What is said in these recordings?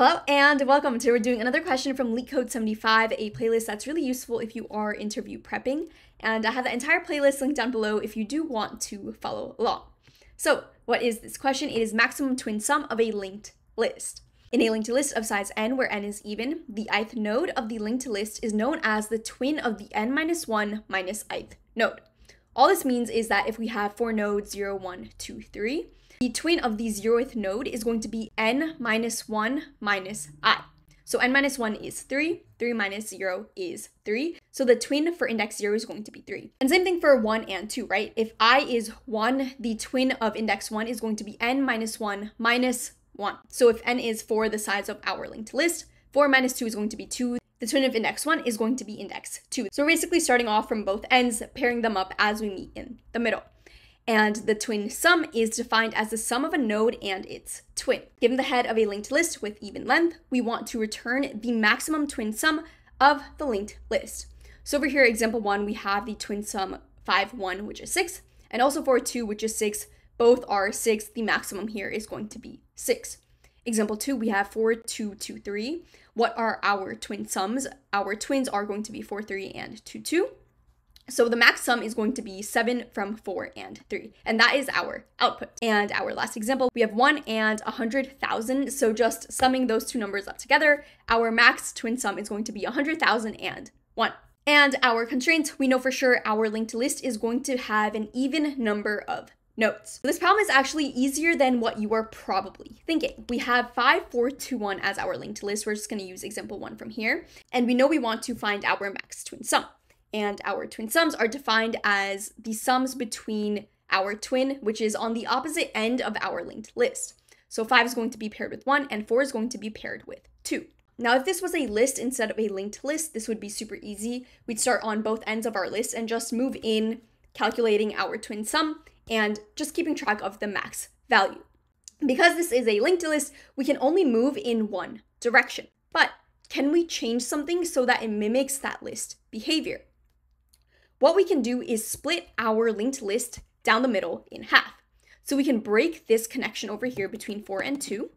Hello and welcome. Today we're doing another question from LeetCode 75, a playlist that's really useful if you are interview prepping. And I have the entire playlist linked down below if you do want to follow along. So what is this question? It is maximum twin sum of a linked list. In a linked list of size n where n is even, the ith node of the linked list is known as the twin of the n minus 1 minus ith node. All this means is that if we have four nodes, 0, 1, 2, 3, the twin of the 0th node is going to be n minus 1 minus I. So n minus 1 is 3, 3 minus 0 is 3. So the twin for index 0 is going to be 3. And same thing for 1 and 2, right? If I is 1, the twin of index 1 is going to be n minus 1 minus 1. So if n is 4, the size of our linked list, 4 minus 2 is going to be 2. The twin of index 1 is going to be index 2. So we're basically starting off from both ends, pairing them up as we meet in the middle. And the twin sum is defined as the sum of a node and its twin. Given the head of a linked list with even length, we want to return the maximum twin sum of the linked list. So over here, example 1, we have the twin sum 5, 1, which is 6, and also 4, 2, which is 6. Both are 6. The maximum here is going to be 6. Example 2, we have 4, 2, 2, 3. What are our twin sums? Our twins are going to be 4, 3, and 2, 2. So the max sum is going to be 7 from 4 and 3, and that is our output. And our last example, we have 1 and 100,000. So just summing those two numbers up together, our max twin sum is going to be 100,000 and 1. And our constraint, we know for sure our linked list is going to have an even number of nodes. This problem is actually easier than what you are probably thinking. We have 5, 4, 2, 1 as our linked list. We're just going to use example 1 from here. And we know we want to find our max twin sum. And our twin sums are defined as the sums between our twin, which is on the opposite end of our linked list. So 5 is going to be paired with 1 and 4 is going to be paired with 2. Now, if this was a list instead of a linked list, this would be super easy. We'd start on both ends of our list and just move in calculating our twin sum and just keeping track of the max value. Because this is a linked list, we can only move in one direction. But can we change something so that it mimics that list behavior? What we can do is split our linked list down the middle in half. So we can break this connection over here between 4 and 2,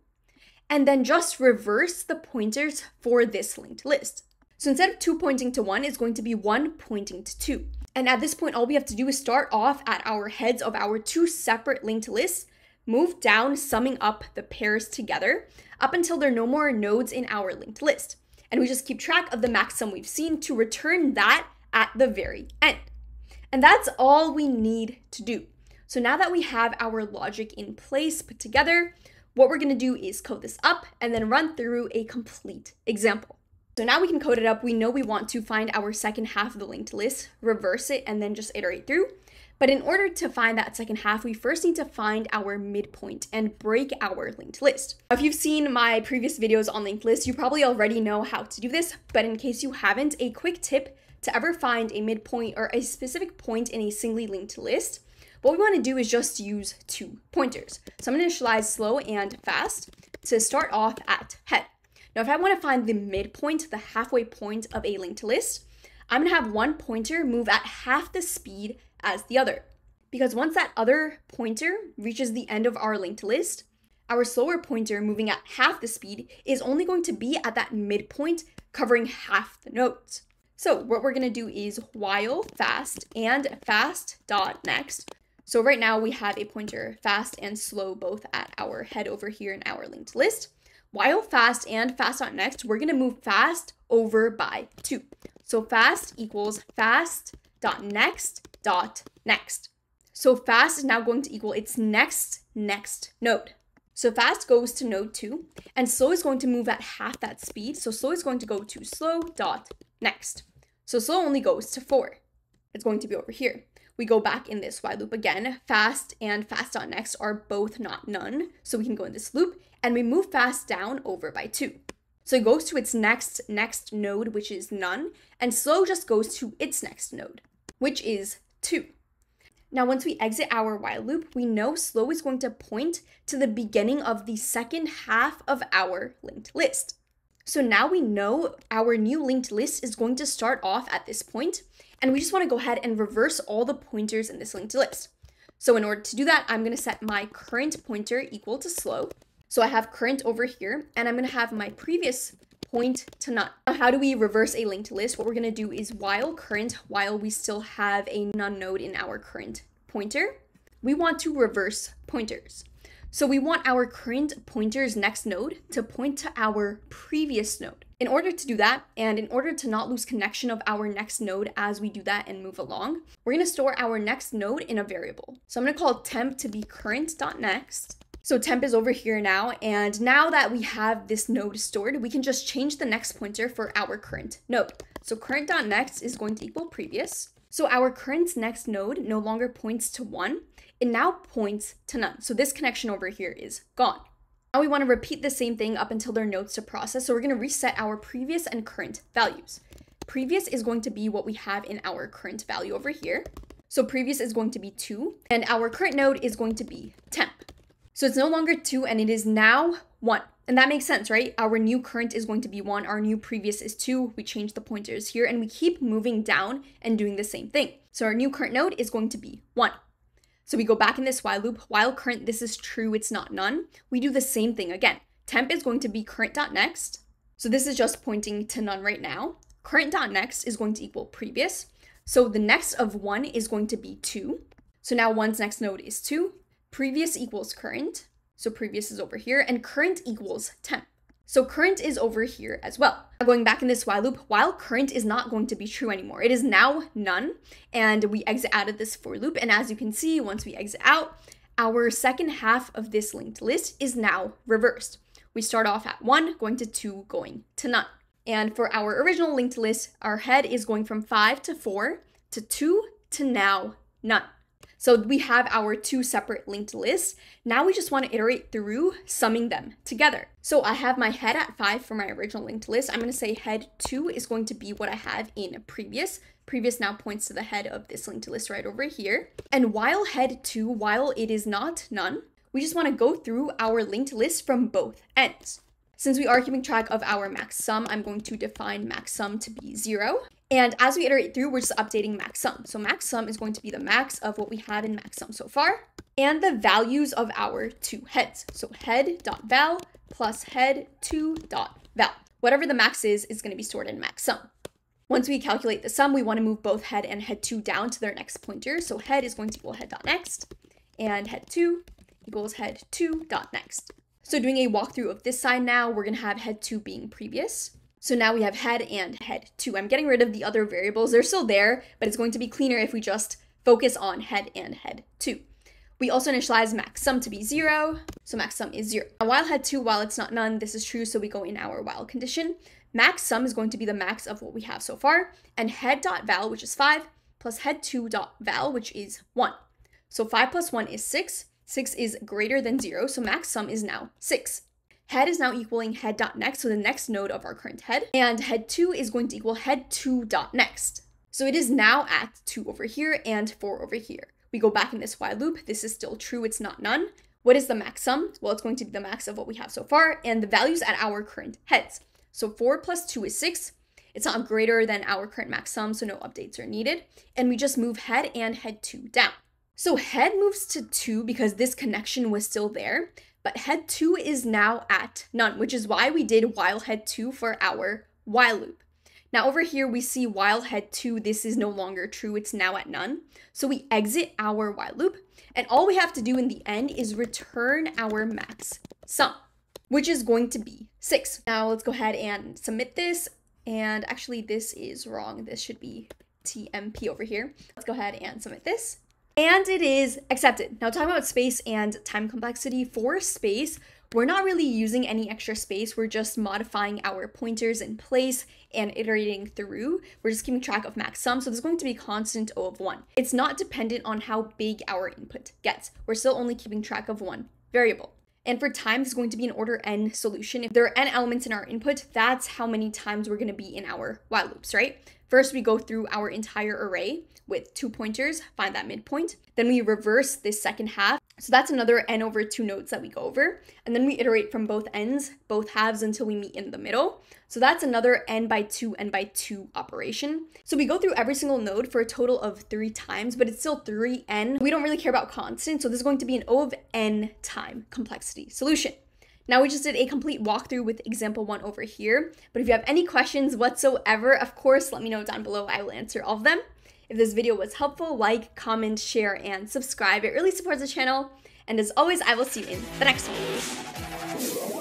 and then just reverse the pointers for this linked list. So instead of 2 pointing to 1, it's going to be 1 pointing to 2. And at this point, all we have to do is start off at our heads of our two separate linked lists, move down, summing up the pairs together, up until there are no more nodes in our linked list. And we just keep track of the max sum we've seen to return that at the very end. And that's all we need to do. So now that we have our logic in place put together, what we're going to do is code this up and then run through a complete example. So now we can code it up. We know we want to find our second half of the linked list, reverse it, and then just iterate through. But in order to find that second half, we first need to find our midpoint and break our linked list. Now, if you've seen my previous videos on linked lists, you probably already know how to do this. But in case you haven't, a quick tip to ever find a midpoint or a specific point in a singly linked list, what we want to do is just use two pointers. So I'm going to initialize slow and fast to start off at head. Now, if I want to find the midpoint, the halfway point of a linked list, I'm going to have one pointer move at half the speed as the other. Because once that other pointer reaches the end of our linked list, our slower pointer moving at half the speed is only going to be at that midpoint covering half the nodes. So what we're going to do is while fast and fast.next. So right now we have a pointer fast and slow both at our head over here in our linked list. While fast and fast.next, we're going to move fast over by 2. So fast equals fast.next.next. So fast is now going to equal its next node. So fast goes to node 2, and slow is going to move at half that speed. So slow is going to go to slow.next. So slow only goes to 4. It's going to be over here. We go back in this while loop again. Fast and fast.next are both not none. So we can go in this loop, and we move fast down over by 2. So it goes to its next node, which is none, and slow just goes to its next node, which is 2. Now, once we exit our while loop, we know slow is going to point to the beginning of the second half of our linked list. So now we know our new linked list is going to start off at this point, and we just want to go ahead and reverse all the pointers in this linked list. So in order to do that, I'm going to set my current pointer equal to slow. So I have current over here, and I'm going to have my previous point to none. Now, how do we reverse a linked list? What we're going to do is while current, while we still have a none node in our current pointer, we want to reverse pointers. So we want our current pointer's next node to point to our previous node. In order to do that, and in order to not lose connection of our next node as we do that and move along, we're going to store our next node in a variable. So I'm going to call temp to be current.next. So temp is over here now, and now that we have this node stored, we can just change the next pointer for our current node. So current.next is going to equal previous. So our current next node no longer points to one, it now points to none. So this connection over here is gone. Now we want to repeat the same thing up until there are nodes to process. So we're going to reset our previous and current values. Previous is going to be what we have in our current value over here. So previous is going to be 2, and our current node is going to be temp. So it's no longer 2 and it is now 1. And that makes sense, right? Our new current is going to be 1, our new previous is 2, we change the pointers here, and we keep moving down and doing the same thing. So our new current node is going to be 1. So we go back in this while loop, while current, this is true, it's not none. We do the same thing again. Temp is going to be current.next. So this is just pointing to none right now. Current.next is going to equal previous. So the next of 1 is going to be 2. So now 1's next node is 2. Previous equals current. So previous is over here, and current equals temp. So current is over here as well. Now going back in this while loop, while current is not going to be true anymore. It is now none, and we exit out of this for loop. And as you can see, once we exit out, our second half of this linked list is now reversed. We start off at 1, going to 2, going to none. And for our original linked list, our head is going from 5 to 4 to 2 to now none. So we have our two separate linked lists. Now we just want to iterate through summing them together. So I have my head at 5 for my original linked list. I'm going to say head 2 is going to be what I have in previous. Previous now points to the head of this linked list right over here. And while head 2, while it is not none, we just want to go through our linked list from both ends. Since we are keeping track of our max sum, I'm going to define max sum to be 0. And as we iterate through, we're just updating max sum. So max sum is going to be the max of what we have in max sum so far, and the values of our two heads. So head.val plus head2.val. Whatever the max is going to be stored in max sum. Once we calculate the sum, we want to move both head and head2 down to their next pointer. So head is going to equal head.next, and head2 equals head2.next. So doing a walkthrough of this side now, we're going to have head2 being previous. So now we have head and head2. I'm getting rid of the other variables. They're still there, but it's going to be cleaner if we just focus on head and head2. We also initialize max sum to be 0. So max sum is 0. Now while head2, while it's not none, this is true. So we go in our while condition. Max sum is going to be the max of what we have so far, and head.val, which is 5, plus head2.val, which is 1. So 5 plus 1 is 6. 6 is greater than 0. So max sum is now 6. Head is now equaling head.next, so the next node of our current head, and head2 is going to equal head2.next. So it is now at 2 over here and 4 over here. We go back in this while loop. This is still true, it's not none. What is the max sum? Well, it's going to be the max of what we have so far and the values at our current heads. So 4 plus 2 is 6. It's not greater than our current max sum, so no updates are needed. And we just move head and head2 down. So head moves to 2 because this connection was still there. But head 2 is now at none, which is why we did while head 2 for our while loop. Now over here, we see while head 2, this is no longer true. It's now at none. So we exit our while loop, and all we have to do in the end is return our max sum, which is going to be 6. Now let's go ahead and submit this. And actually, this is wrong. This should be TMP over here. Let's go ahead and submit this. And it is accepted. Now talking about space and time complexity, for space, we're not really using any extra space. We're just modifying our pointers in place and iterating through. We're just keeping track of max sum. So there's going to be constant O of 1. It's not dependent on how big our input gets. We're still only keeping track of one variable. And for time, it's going to be an order n solution. If there are n elements in our input, that's how many times we're going to be in our while loops, right? First, we go through our entire array with two pointers, find that midpoint. Then we reverse this second half. So that's another n over 2 nodes that we go over. And then we iterate from both ends, both halves, until we meet in the middle. So that's another n by 2 operation. So we go through every single node for a total of 3 times, but it's still 3n. We don't really care about constant. So this is going to be an O of n time complexity solution. Now we just did a complete walkthrough with example one over here, but if you have any questions whatsoever, of course, let me know down below. I will answer all of them. If this video was helpful, like, comment, share, and subscribe. It really supports the channel. And as always, I will see you in the next one.